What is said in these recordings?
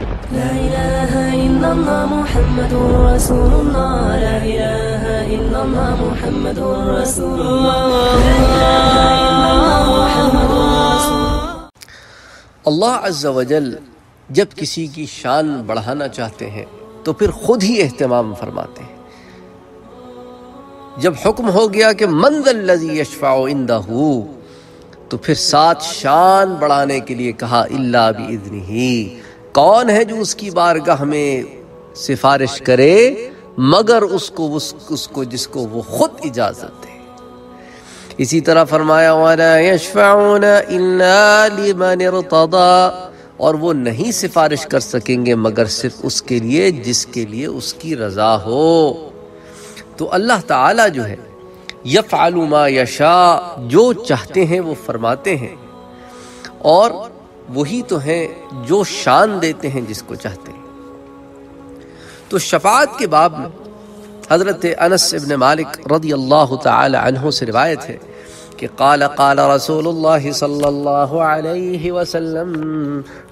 لا إله إلا الله محمد رسول الله. لا إله إلا الله محمد رسول الله. لا إله إلا الله محمد رسول الله. اللہ عز و جل جب کسی کی شان بڑھانا چاہتے ہیں تو پھر خود ہی اہتمام فرماتے ہیں. جب حکم ہو گیا کہ من ذا الذی یشفع عندہ تو پھر ساتھ شان بڑھانے کے لیے کہا الا باذنہ. کون ہے جو اس کی بارگاہ میں سفارش کرے مگر اس کو جس کو وہ خود اجازت دے. اسی طرح فرمایا وَلَا يَشْفَعُونَ إِلَّا لِمَنِ ارْتَضَى اور وہ نہیں سفارش کر سکیں گے مگر صرف اس کے لیے جس کے لیے اس کی رضا ہو. تو اللہ تعالیٰ جو ہے یفعل ما یشاء جو چاہتے ہیں وہ فرماتے ہیں اور وہی تو ہیں جو شان دیتے ہیں جس کو چاہتے ہیں. تو شفاعت کے باب میں حضرت انس ابن مالک رضی اللہ تعالی عنہ سے روایت ہے کہ قال قال رسول اللہ صلی اللہ علیہ وسلم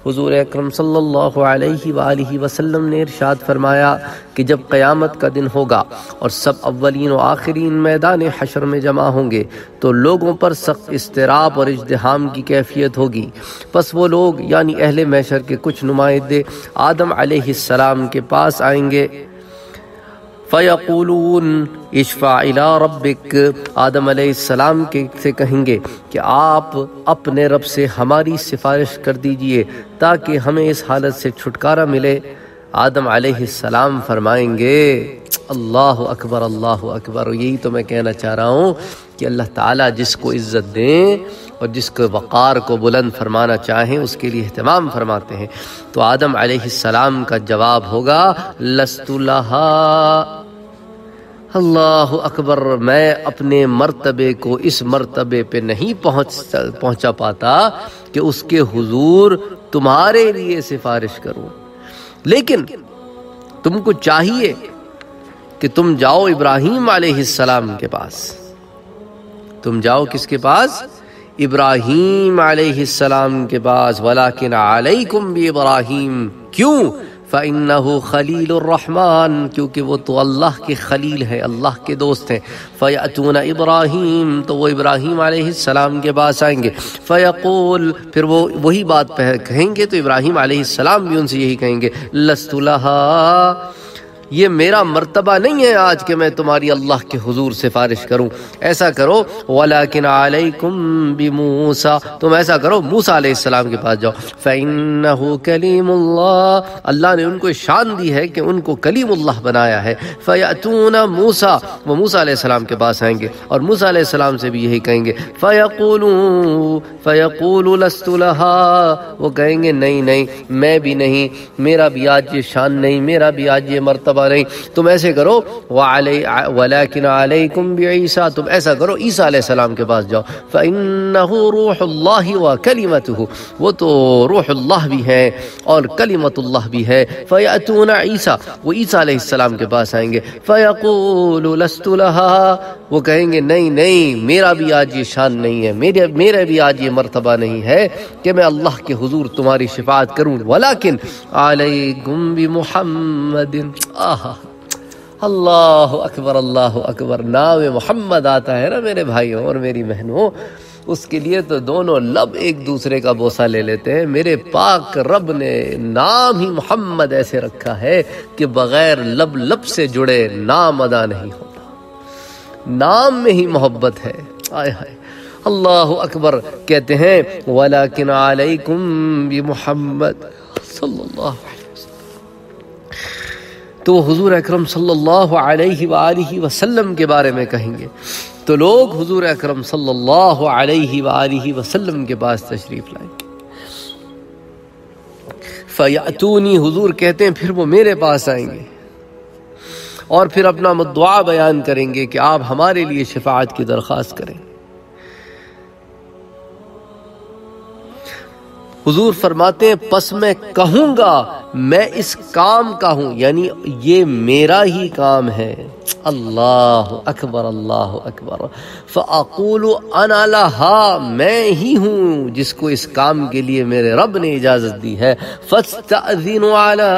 حضور اکرم صلی اللہ علیہ وآلہ وسلم نے ارشاد فرمایا کہ جب قیامت کا دن ہوگا اور سب اولین و آخرین میدان حشر میں جمع ہوں گے تو لوگوں پر سخت اضطراب اور ازدحام کی کیفیت ہوگی. پس وہ لوگ یعنی اہل محشر کے کچھ نمائندے آدم علیہ السلام کے پاس آئیں گے. فَيَقُولُونَ اشْفَعْ إِلَىٰ رَبِّكَ آدم علیہ السلام سے کہیں گے کہ آپ اپنے رب سے ہماری سفارش کر دیجئے تاکہ ہمیں اس حالت سے چھٹکارہ ملے. آدم علیہ السلام فرمائیں گے اللہ اکبر اللہ اکبر. یہی تو میں کہنا چاہ رہا ہوں کہ اللہ تعالیٰ جس کو عزت دیں اور جس کو وقار کو بلند فرمانا چاہیں اس کے لیے اہتمام فرماتے ہیں. تو آدم علیہ السلام کا جواب ہوگا لست لہا. اللہ اکبر میں اپنے مرتبے کو اس مرتبے پہ نہیں پہنچا پاتا کہ اس کے حضور تمہارے لیے سفارش کروں. لیکن تم کو چاہیے کہ تم جاؤ ابراہیم علیہ السلام کے پاس. تم جاؤ کس کے پاس؟ ابراہیم علیہ السلام کے پاس. وَلَكِنْ عَلَيْكُمْ بِابراہیم. کیوں؟ فَإِنَّهُ خَلِيلُ الرَّحْمَن کیونکہ وہ تو اللہ کے خلیل ہے اللہ کے دوست ہیں. فَيَأْتُونَ ابراہیم تو وہ ابراہیم علیہ السلام کے پاس آئیں گے. فَيَقُول پھر وہ وہی بات کہیں گے تو ابراہیم علیہ السلام بھی ان سے یہی کہیں گے لَسْتُ لَهَا یہ میرا مرتبہ نہیں ہے آج کہ میں تمہاری اللہ کے حضور سفارش کروں. ایسا کرو وَلَكِنْ عَلَيْكُمْ بِمُوسَى تم ایسا کرو موسیٰ علیہ السلام کے پاس جاؤ. فَإِنَّهُ كَلِيمُ اللَّهِ اللہ نے ان کو شان دی ہے کہ ان کو کلیم اللہ بنایا ہے. فَيَأْتُونَ مُوسَى وہ موسیٰ علیہ السلام کے پاس آئیں گے اور موسیٰ علیہ السلام سے بھی یہی کہیں گے. فَيَقُولُ لَسْتُ لَهَا وہ کہیں گے نہیں نہیں میں بھی نہیں میرا بھی آج یہ شان نہیں میرا بھی آج یہ مرتبہ نہیں. تم ایسے کرو وَلَكِنْ عَلَيْكُمْ بِعِيسَى تم ایسا کرو عیسیٰ علیہ السلام کے پاس جاؤ. فَإِنَّهُ رُوحُ اللَّهِ وَكَلِمَتُهُ وہ تو روح اللہ بھی ہے اور کلمت اللہ بھی ہے. فَيَأْتُونَ عِيسَى وہ عیسیٰ علیہ السلام کے پاس آئیں گے. فَيَقُولُ لَسْتُ لَهَا وہ کہیں گے نہیں نہیں میرا بھی آج یہ شان نہیں ہے میرا بھی آج یہ مرتبہ نہیں ہے کہ میں اللہ کے حضور تمہاری شفاعت کروں. آہا اللہ اکبر نام محمد آتا ہے نا میرے بھائیوں اور میری بہنوں اس کے لیے تو دونوں لب ایک دوسرے کا بوسہ لے لیتے ہیں. میرے پاک رب نے نام ہی محمد ایسے رکھا ہے کہ بغیر لب لب سے جڑے نام ادا نہیں ہوتا. نام میں ہی محبت ہے. آئے آئے اللہ اکبر. کہتے ہیں وَلَكِنْ عَلَيْكُمْ بِمُحَمَّدٍ صلی اللہ علیہ وسلم تو وہ حضور اکرم صلی اللہ علیہ وآلہ وسلم کے بارے میں کہیں گے. تو لوگ حضور اکرم صلی اللہ علیہ وآلہ وسلم کے پاس تشریف لائیں گے. فَيَأْتُونِ حضور کہتے ہیں پھر وہ میرے پاس آئیں گے اور پھر اپنا دعا بیان کریں گے کہ آپ ہمارے لیے شفاعت کی درخواست کریں. हुजूर फरमाते हैं पस मैं कहूँगा मैं इस काम का हूँ, यानी ये मेरा ही काम है। अल्लाह अकबर, अल्लाह अकबर। फ़अक़ूलु अना लहा, मैं ही हूँ जिसको इस काम के लिए मेरे रब ने इजाज़त दी है। फ़स्तअज़िनु अला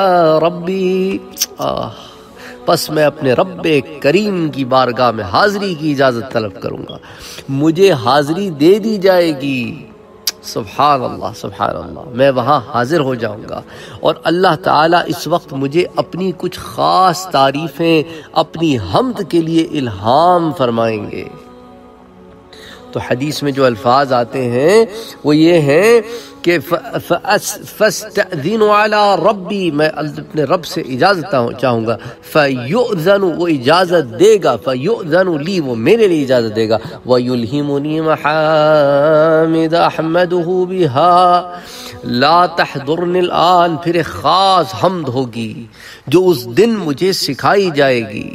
रब्बी, बस मैं अपने रब करीम की बारगाह में हाज़री की इजाज़त तलब करूँगा, मुझे हाज़री दे दी जाएगी। सुभान अल्लाह, सुभान अल्लाह। मैं वहाँ हाज़िर हो जाऊँगा और अल्लाह ताला इस वक्त मुझे अपनी कुछ ख़ास तारीफ़ें अपनी हम्द के लिए इल्हाम फरमाएंगे। तो हदीस में जो अल्फाज आते हैं वो ये हैं कि फ़स्तअज़िनु अला रब्बी, मैं अपने रब से इजाज़त चाहूँगा। फ़युअज़नु, वो इजाज़त देगा। फ़युअज़नु ली, वो मेरे लिए इजाज़त देगा। वयुल्हिमुनी महामिद अहमदुहु बिहा ला तहदुरनिल आन, फिर एक ख़ास हम्द होगी जो उस दिन मुझे सिखाई जाएगी।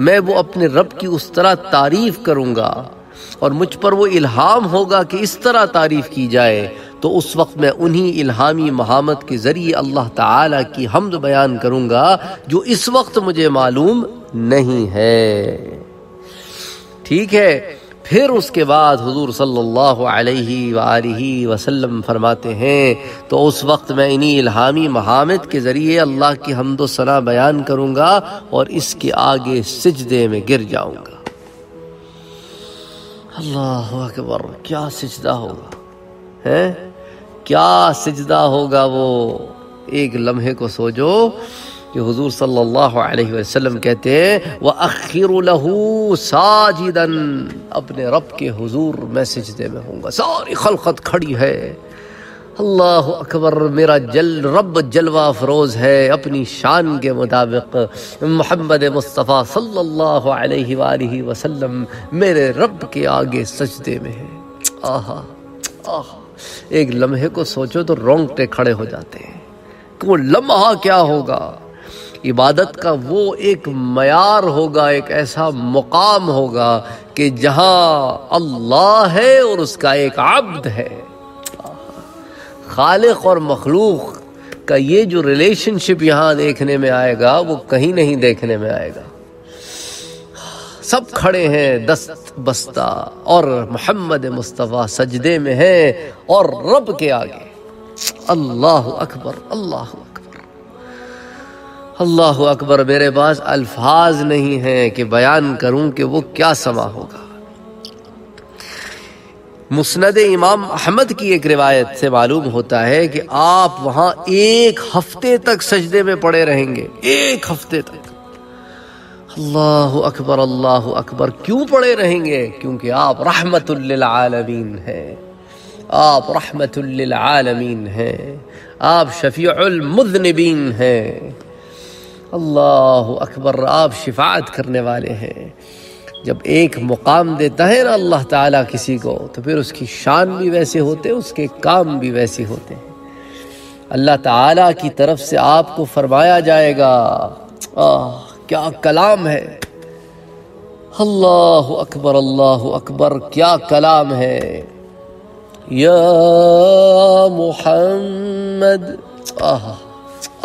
मैं वो अपने रब की उस तरह तारीफ़ करूँगा और मुझ पर वो इल्हाम होगा कि इस तरह तारीफ़ की जाए। तो उस वक्त मैं उन्हीं इल्हामी महामत के ज़रिए अल्लाह ताला की हम्द बयान करूँगा जो इस वक्त मुझे मालूम नहीं है। ठीक है। फिर उसके बाद हुजूर सल्लल्लाहु अलैहि वालिही वसल्लम फरमाते हैं तो उस वक्त मैं इन्हीं इल्हामी महामत के ज़रिए अल्लाह की हम्द व सना बयान करूँगा और इसके आगे सिजदे में गिर जाऊँगा। अल्लाह अकबर, क्या सिजदा होगा, हैं, क्या सिजदा होगा। वो एक लम्हे को सोचो कि हुजूर सल्लल्लाहु अलैहि वसल्लम कहते हैं वअखिरु लहू साजिदन, अपने रब के हुजूर मैं सिजदे में होऊंगा। सारी खलकत खड़ी है। अल्लाह अकबर, मेरा रब जलवा फरोज़ है अपनी शान के मुताबिक। मोहम्मद मुस्तफ़ा सल्लल्लाहु अलैहि वालिही वसल्लम मेरे रब के आगे सजदे में है। आहा आहा, एक लम्हे को सोचो तो रोंगटे खड़े हो जाते हैं कि वो लम्हा क्या होगा। इबादत का वो एक मयार होगा, एक ऐसा मुकाम होगा कि जहाँ अल्लाह है और उसका एक अब्द है। खालिक और मखलूक का ये जो रिलेशनशिप यहाँ देखने में आएगा वो कहीं नहीं देखने में आएगा। सब खड़े हैं दस्त बस्ता और मोहम्मद मुस्तफ़ा सजदे में हैं और रब के आगे। अल्लाह अकबर, अल्लाह अकबर, अल्लाह अकबर। मेरे पास अल्फाज नहीं हैं कि बयान करूं कि वो क्या समा होगा। मुस्नद इमाम अहमद की एक रिवायत से मालूम होता है कि आप वहाँ एक हफ्ते तक सजदे में पड़े रहेंगे, एक हफ्ते तक। अल्लाह अकबर, अल्लाह अकबर। क्यों पड़े रहेंगे? क्योंकि आप रहमतुल लिल आलमीन हैं, आप रहमतुल लिल आलमीन हैं, आप शफीउल मुज़निबीन हैं। अल्लाह अकबर, आप शिफाअत करने वाले हैं। जब एक मुकाम देता है ना अल्लाह ताला किसी को तो फिर उसकी शान भी वैसे होते, उसके काम भी वैसे होते हैं। अल्लाह ताला की तरफ से आपको फरमाया जाएगा। आह, क्या कलाम है। अल्लाह अकबर, अल्लाह अकबर, क्या कलाम है। या मुहम्मद, आह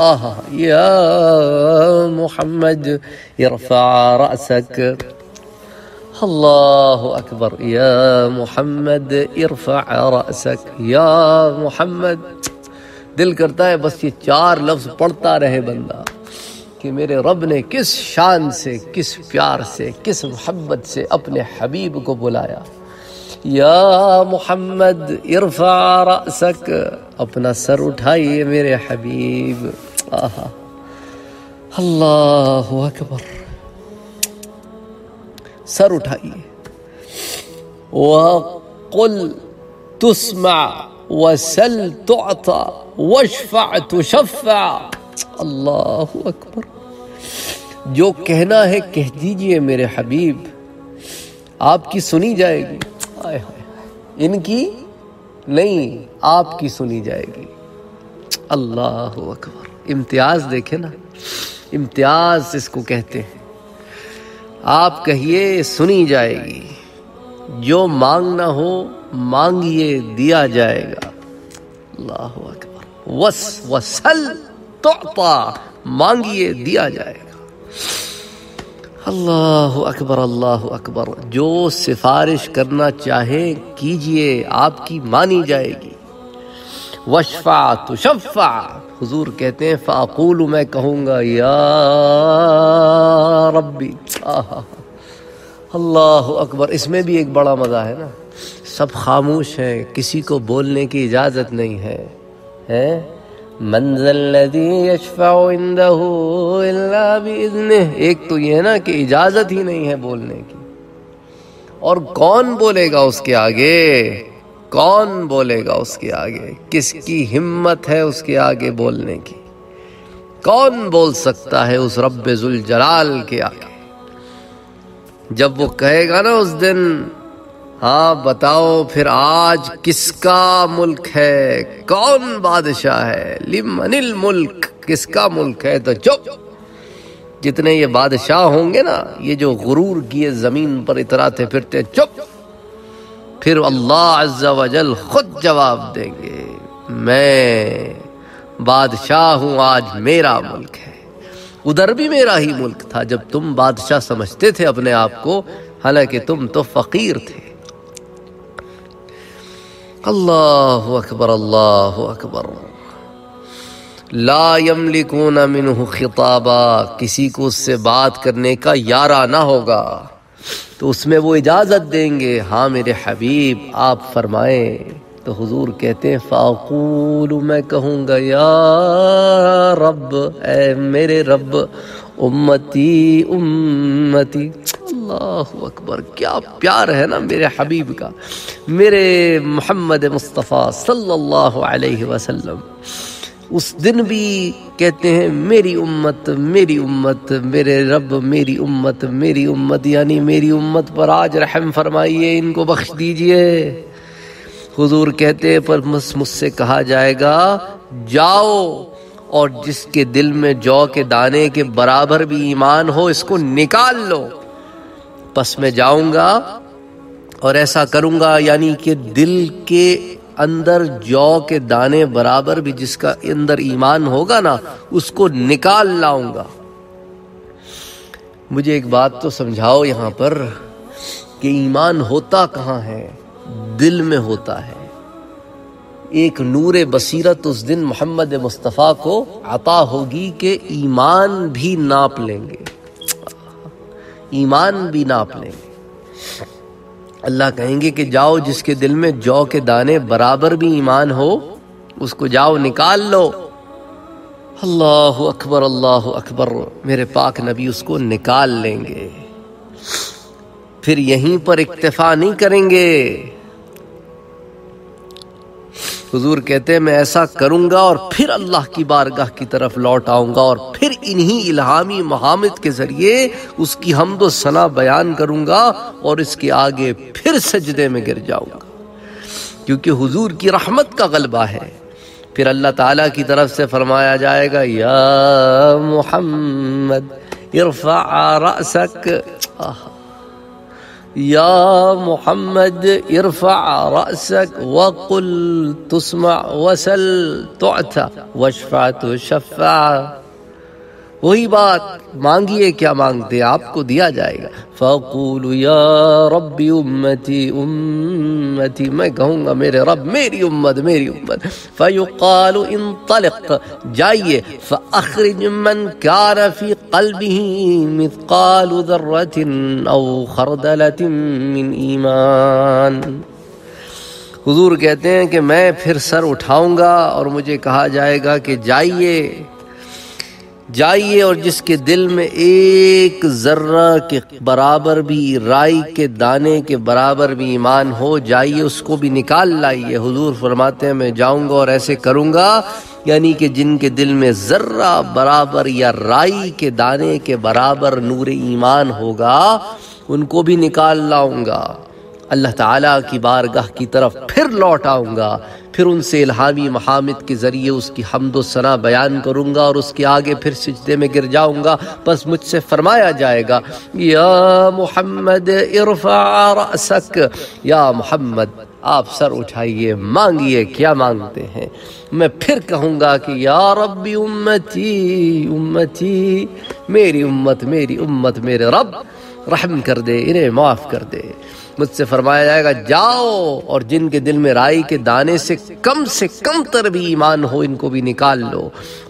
आह, या मुहम्मद इरफ़ा रअसक। अल्लाह अकबर, या मोहम्मद इरफ़ा रअसक, या मोहम्मद। दिल करता है बस ये चार लफ्ज़ पढ़ता रहे बंदा कि मेरे रब ने किस शान से, किस प्यार से, किस मोहब्बत से अपने हबीब को बुलाया। या मोहम्मद इरफ़ा रअसक, अपना सर उठाइए मेरे हबीब। आहा, अल्लाह अकबर, सर उठाइए। वक़ुल तुस्मा वसल तुअता वश्फ़ा तुशफ़ा। अल्लाह अकबर, जो कहना है कह दीजिए मेरे हबीब, आपकी सुनी जाएगी। आए हाय, इनकी नहीं, आपकी सुनी जाएगी। अल्लाह अकबर, इम्तियाज़ देखे ना, इम्तियाज़ इसको कहते हैं। आप कहिए सुनी जाएगी, जो मांगना हो मांगिए दिया जाएगा। الله اکبر. وس وسل تعطا، مانگیے دیا جائے گا. اللہ اکبر اللہ اکبر. جو سفارش کرنا چاہیں کیجئے، آپ کی مانی جائے گی. وشفع تشفع، حضور کہتے ہیں فاقول، میں کہوں گا یا ربی. اللہ اکبر. اس میں بھی ایک بڑا مزہ ہے نا، سب خاموش ہیں، کسی کو بولنے کی اجازت نہیں ہے. من ذا الذی یشفع عنده الا باذنہ. ایک تو یہ نا کہ اجازت ہی نہیں ہے بولنے کی، اور کون بولے گا اس کے آگے، کون بولے گا اس کے آگے، کس کی ہمت ہے اس کے آگے بولنے کی، کون بول سکتا ہے اس رب ذوالجلال کے آگے. جب وہ کہے گا نا اس دن، ہاں بتاؤ پھر آج کس کا ملک ہے، کون بادشاہ ہے، لمن الملک، کس کا ملک ہے. تو چپ، جتنے یہ بادشاہ ہوں گے نا، یہ جو غرور کیے زمین پر اتراتے پھرتے ہیں، چپ. پھر اللہ عز و جل خود جواب دیں گے، میں بادشاہ ہوں، آج میرا ملک ہے. ادھر بھی میرا ہی ملک تھا جب تم بادشاہ سمجھتے تھے اپنے آپ کو، حالانکہ تم تو فقیر تھے. اللہ اکبر اللہ اکبر. لا یملکون منہ خطابا، کسی کو اس سے بات کرنے کا یارہ نہ ہوگا. تو اس میں وہ اجازت دیں گے، ہاں میرے حبیب آپ فرمائیں. تو حضور کہتے ہیں فاقول، میں کہوں گا یا رب، اے میرے رب، امتی امتی. اللہ اکبر. کیا پیار ہے نا میرے حبیب کا، میرے محمد مصطفیٰ صلی اللہ علیہ وسلم. اس دن بھی کہتے ہیں میری امت میری امت، میرے رب میری امت میری امت، یعنی میری امت پر آج رحم فرمائیے، ان کو بخش دیجئے. حضور کہتے ہیں پر مجھ سے کہا جائے گا جاؤ، اور جس کے دل میں جو کے دانے کے برابر بھی ایمان ہو اس کو نکال لو. پس میں جاؤں گا اور ایسا کروں گا، یعنی کہ دل کے اندر جو کے دانے برابر بھی جس کا اندر ایمان ہوگا نا، اس کو نکال لاؤں گا. مجھے ایک بات تو سمجھاؤ یہاں پر کہ ایمان ہوتا کہاں ہے؟ دل میں ہوتا ہے. ایک نور بصیرت اس دن محمد مصطفیٰ کو عطا ہوگی کہ ایمان بھی ناپ لیں گے، ایمان بھی ناپ لیں گے. اللہ کہیں گے کہ جاؤ جس کے دل میں جو کے دانے برابر بھی ایمان ہو اس کو جاؤ نکال لو. اللہ اکبر اللہ اکبر. میرے پاک نبی اس کو نکال لیں گے. پھر یہیں پر اکتفا نہیں کریں گے. حضور کہتے ہیں میں ایسا کروں گا اور پھر اللہ کی بارگاہ کی طرف لوٹ آؤں گا، اور پھر انہی الہامی محامد کے ذریعے اس کی حمد و ثنا بیان کروں گا، اور اس کے آگے پھر سجدے میں گر جاؤں گا، کیونکہ حضور کی رحمت کا غلبہ ہے. پھر اللہ تعالیٰ کی طرف سے فرمایا جائے گا یا محمد ارفع رأسک، یا محمد ارفع رأسك وقل تسمع وسل تعطى واشفع تشفع. وہی بات مانگیے، کیا مانگتے آپ کو دیا جائے گا. فاقول یا رب امتی امتی، میں کہوں گا میرے رب میری امت میری امت. فیقال انطلق، جائیے. فاخرج من کان فی قلبہ مثقال ذرۃ او خردلۃ من ایمان. حضور کہتے ہیں کہ میں پھر سر اٹھاؤں گا اور مجھے کہا جائے گا کہ جائیے جائیے، اور جس کے دل میں ایک ذرہ کے برابر بھی، رائی کے دانے کے برابر بھی ایمان ہو، جائیے اس کو بھی نکال لائیے. حضور فرماتے ہیں میں جاؤں گا اور ایسے کروں گا، یعنی کہ جن کے دل میں ذرہ برابر یا رائی کے دانے کے برابر نور ایمان ہوگا، ان کو بھی نکال لاؤں گا. اللہ تعالیٰ کی بارگاہ کی طرف پھر لوٹ آؤں گا، پھر ان سے الہامی محامد کے ذریعے اس کی حمد و ثنا بیان کروں گا، اور اس کے آگے پھر سجدے میں گر جاؤں گا. بس مجھ سے فرمایا جائے گا یا محمد ارفع رأسک، یا محمد آپ سر اٹھائیے مانگیے کیا مانگتے ہیں۔ میں پھر کہوں گا کہ یا ربی امتی امتی، میری امت میری امت، میرے رب رحم کر دے، انہیں معاف کر دے۔ مجھ سے فرمایا جائے گا جاؤ اور جن کے دل میں رائی کے دانے سے کم تر بھی ایمان ہو ان کو بھی نکال لو۔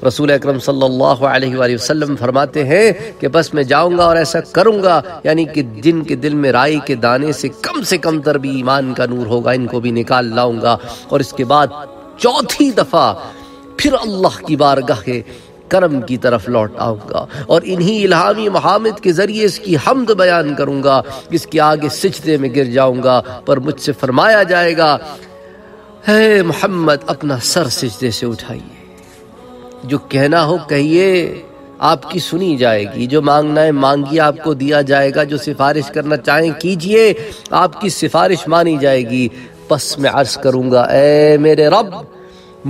رسول اکرم صلی اللہ علیہ وآلہ وسلم فرماتے ہیں کہ بس میں جاؤں گا اور ایسا کروں گا، یعنی کہ جن کے دل میں رائی کے دانے سے کم تر بھی ایمان کا نور ہوگا ان کو بھی نکال لاؤں گا۔ اور اس کے بعد چوتھی دفعہ پھر اللہ کی بارگاہ کے کرم کی طرف لوٹ آؤں گا اور انہی الہامی محمد کے ذریعے اس کی حمد بیان کروں گا، اس کے آگے سجدے میں گر جاؤں گا۔ پر مجھ سے فرمایا جائے گا اے محمد اپنا سر سجدے سے اٹھائیے، جو کہنا ہو کہیے آپ کی سنی جائے گی، جو مانگنا ہے مانگیے آپ کو دیا جائے گا، جو سفارش کرنا چاہیں کیجئے آپ کی سفارش مانی جائے گی۔ پس میں عرض کروں گا اے میرے رب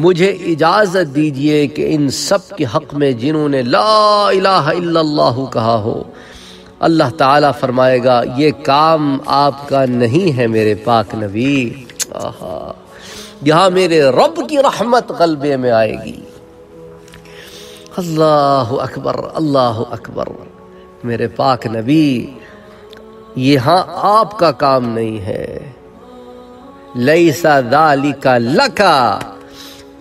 مجھے اجازت دیجئے کہ ان سب کے حق میں جنہوں نے لا الہ الا اللہ کہا ہو، اللہ تعالیٰ فرمائے گا یہ کام آپ کا نہیں ہے میرے پاک نبی۔ یہاں میرے رب کی رحمت قلبے میں آئے گی۔ اللہ اکبر اللہ اکبر، میرے پاک نبی یہاں آپ کا کام نہیں ہے، لیس ذالک لکا،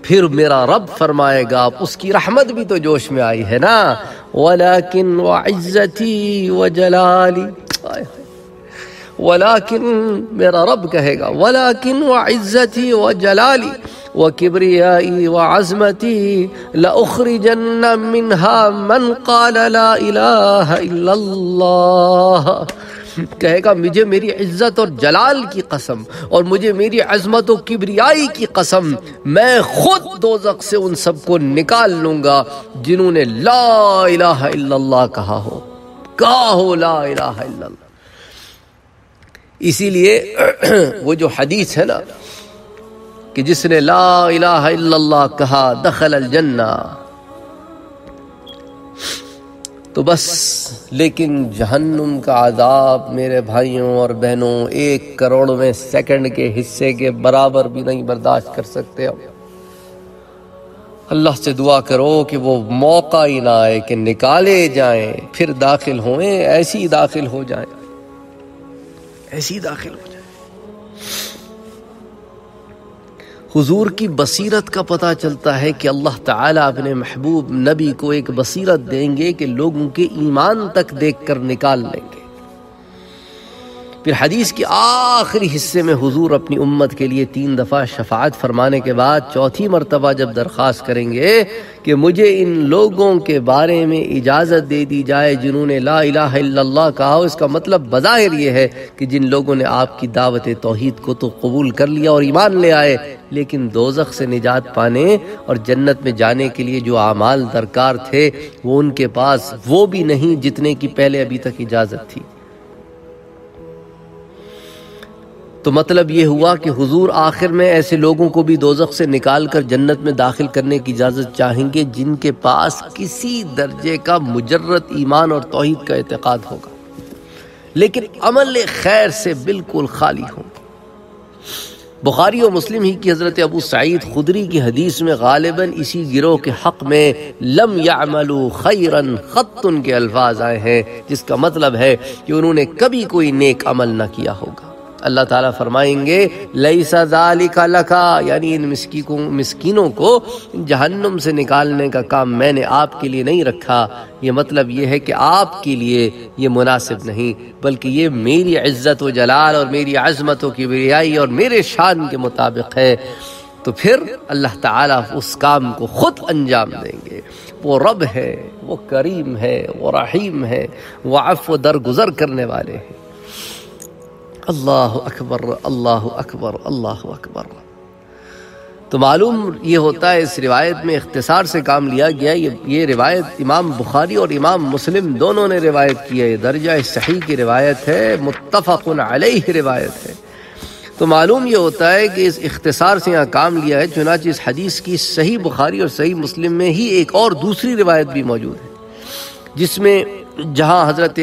پھر میرا رب فرمائے گا اس کی رحمت بھی تو جوش میں آئی ہے نا، وَلَكِنْ وَعِزَّتِي وَجَلَالِ، وَلَكِنْ میرا رب کہے گا وَلَكِنْ وَعِزَّتِي وَجَلَالِ وَكِبْرِيَائِي وَعَزْمَتِي لَأُخْرِجَنَّ مِنْهَا مَنْ قَالَ لَا إِلَٰهَ إِلَّا اللَّهَ، کہے گا مجھے میری عزت اور جلال کی قسم اور مجھے میری عظمت و کبریائی کی قسم، میں خود دوزخ سے ان سب کو نکال لوں گا جنہوں نے لا الہ الا اللہ کہا ہو، کہا ہو لا الہ الا اللہ۔ اسی لیے وہ جو حدیث ہے نا کہ جس نے لا الہ الا اللہ کہا دخل الجنہ، تو بس لیکن جہنم کا عذاب میرے بھائیوں اور بہنوں 1 کروڑویں سیکنڈ کے حصے کے برابر بھی نہیں برداشت کر سکتے۔ اللہ سے دعا کرو کہ وہ موقع ہی نہ آئے کہ نکالے جائیں پھر داخل ہوئیں، ایسی داخل ہو جائیں، ایسی داخل ہو جائیں۔ حضور کی بصیرت کا پتہ چلتا ہے کہ اللہ تعالیٰ اپنے محبوب نبی کو ایک بصیرت دیں گے کہ لوگوں کے ایمان تک دیکھ کر نکال لیں گے۔ پھر حدیث کی آخری حصے میں حضور اپنی امت کے لیے 3 دفعہ شفاعت فرمانے کے بعد چوتھی مرتبہ جب درخواست کریں گے کہ مجھے ان لوگوں کے بارے میں اجازت دے دی جائے جنہوں نے لا الہ الا اللہ کہا ہو، اس کا مطلب بظاہر یہ ہے کہ جن لوگوں نے آپ کی دعوت توحید کو تو قبول کر لیا اور ایمان لے آئے، لیکن دوزخ سے نجات پانے اور جنت میں جانے کے لیے جو اعمال درکار تھے وہ ان کے پاس وہ بھی نہیں جتنے کی پہلے ابھی تک اجازت تھی۔ تو مطلب یہ ہوا کہ حضور آخر میں ایسے لوگوں کو بھی دوزخ سے نکال کر جنت میں داخل کرنے کی اجازت چاہیں گے جن کے پاس کسی درجے کا مجرد ایمان اور توحید کا اعتقاد ہوگا لیکن عمل خیر سے بالکل خالی ہوں۔ بخاری و مسلم ہی کی حضرت ابو سعید خدری کی حدیث میں غالباً اسی گروہ کے حق میں لم یعملوا خیراً خط کے الفاظ آئے ہیں، جس کا مطلب ہے کہ انہوں نے کبھی کوئی نیک عمل نہ کیا ہوگا۔ اللہ تعالیٰ فرمائیں گے لیس ذالک لکا، یعنی ان مسکینوں کو جہنم سے نکالنے کا کام میں نے آپ کے لیے نہیں رکھا۔ یہ مطلب یہ ہے کہ آپ کے لیے یہ مناسب نہیں، بلکہ یہ میری عزت و جلال اور میری عظمت و کبریائی اور میرے شان کے مطابق ہے۔ تو پھر اللہ تعالیٰ اس کام کو خود انجام دیں گے۔ وہ رب ہے، وہ کریم ہے، وہ رحیم ہے، وہ عفو درگزر کرنے والے ہیں۔ اللہ اکبر اللہ اکبر اللہ اکبر۔ تو معلوم یہ ہوتا ہے اس روایت میں اختصار سے کام لیا گیا ہے۔ یہ روایت امام بخاری اور امام مسلم دونوں نے روایت کی ہے، درجہ صحیح کی روایت ہے، متفق علیہ روایت ہے۔ تو معلوم یہ ہوتا ہے کہ اس اختصار سے یہاں کام لیا ہے، چنانچہ اس حدیث کی صحیح بخاری اور صحیح مسلم میں ہی ایک اور دوسری روایت بھی موجود ہے جس میں जहाँ हज़रत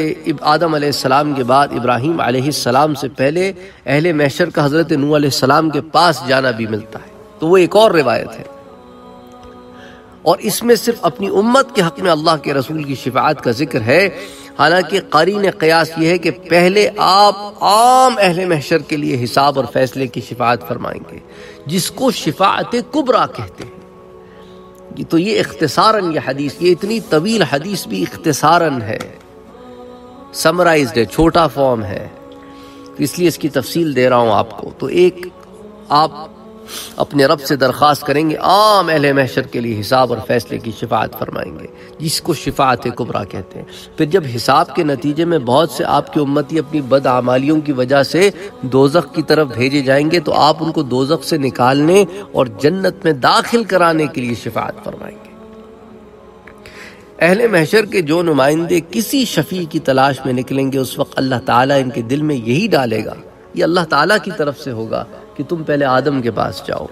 आदम अलैहिस्सलाम के बाद इब्राहीम अलैहिस्सलाम से पहले अहले महशर का हज़रत नूह अलैहिस्सलाम के पास जाना भी मिलता है, तो वो एक और रिवायत है। और इसमें सिर्फ अपनी उम्मत के हक़ में अल्लाह के रसूल की शिफाअत का जिक्र है। हालांकि क़रीन क़यास ये है कि पहले आप आम अहले महशर के लिए हिसाब और फैसले की शिफाअत फरमाएंगे, जिसको शिफाअत कुबरा कहते हैं। तो ये इख्तिसारन ये हदीस, ये इतनी तवील हदीस भी इख्तिसारन है, समराइज्ड है, छोटा फॉर्म है, तो इसलिए इसकी तफसील दे रहा हूँ आपको। तो एक आप अपने रब से दरख्वास्त करेंगे, आम अहले महशर के लिए हिसाब और फैसले की शिफाअत फरमाएंगे, जिसको शिफाअत कुबरा कहते हैं। फिर जब हिसाब के नतीजे में बहुत से आपकी उम्मती अपनी बदआमालियों की वजह से दोजख की तरफ भेजे जाएंगे, तो आप उनको दोजख से निकालने और जन्नत में दाखिल कराने के लिए शिफाअत फरमाएंगे। अहले महशर के जो नुमाइंदे किसी शफी की तलाश में निकलेंगे, उस वक्त अल्लाह ताला इनके दिल में यही डालेगा, ये अल्लाह ताला की तरफ से होगा कि तुम पहले आदम के पास जाओ,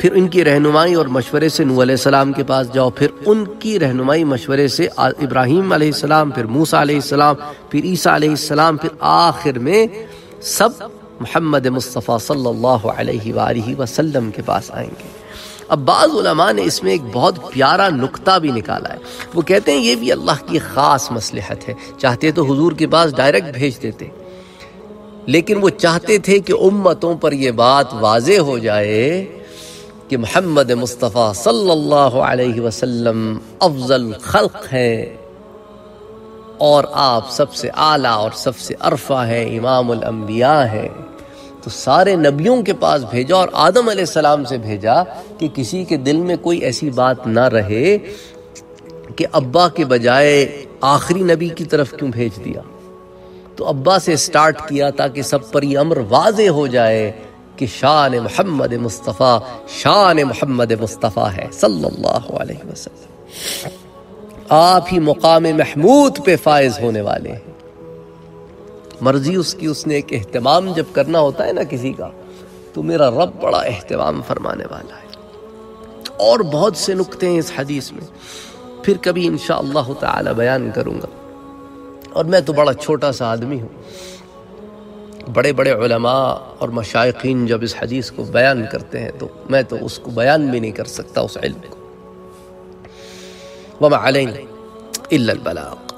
फिर उनकी रहनुमाई और मशवरे से नूह अलैहिस्सलाम के पास जाओ, फिर उनकी रहनुमाई मशवरे से इब्राहीम अलैहिस्सलाम, फिर मूसा अलैहिस्सलाम, फिर ईसा अलैहिस्सलाम, फिर आखिर में सब मुहम्मद मुस्तफ़ा सल्लल्लाहु अलैहि वसल्लम के पास आएंगे। अब बाज़ उलमा ने इसमें एक बहुत प्यारा नुक्ता भी निकाला है। वो कहते हैं ये भी अल्लाह की ख़ास मसलहत है, चाहते तो हुजूर के पास डायरेक्ट भेज देते, लेकिन वो चाहते थे कि उम्मतों पर ये बात वाज़े हो जाए कि मुहम्मद मुस्तफ़ा सल्लल्लाहु अलैहि वसल्लम अफ़ज़ल ख़ल्क़ हैं और आप सबसे आला और सबसे अरफ़ा हैं, इमामुल अंबिया हैं। तो सारे नबियों के पास भेजा और आदम अलैहिस्सलाम से भेजा कि किसी के दिल में कोई ऐसी बात ना रहे कि अब्बा के बजाय आखिरी नबी की तरफ क्यों भेज दिया। तो अब्बा से स्टार्ट किया ताकि सब पर यह अम्र वाज़े हो जाए कि शान मुहम्मद मुस्तफ़ा है सल्लल्लाहु अलैहि वसल्लम, आप ही मुक़ाम ए महमूद पे फायज़ होने वाले हैं। मर्जी उसकी, उसने एक एहतमाम जब करना होता है ना किसी का, तो मेरा रब बड़ा एहतमाम फरमाने वाला है। और बहुत से नुक्ते हैं इस हदीस में, फिर कभी इंशाअल्लाह ताला बयान करूँगा। और मैं तो बड़ा छोटा सा आदमी हूँ, बड़े बड़े उलमा और मशाइखीन जब इस हदीस को बयान करते हैं तो मैं तो उसको बयान भी नहीं कर सकता, उस इल्म को। वमा अलैना इल्ला अल बलाग।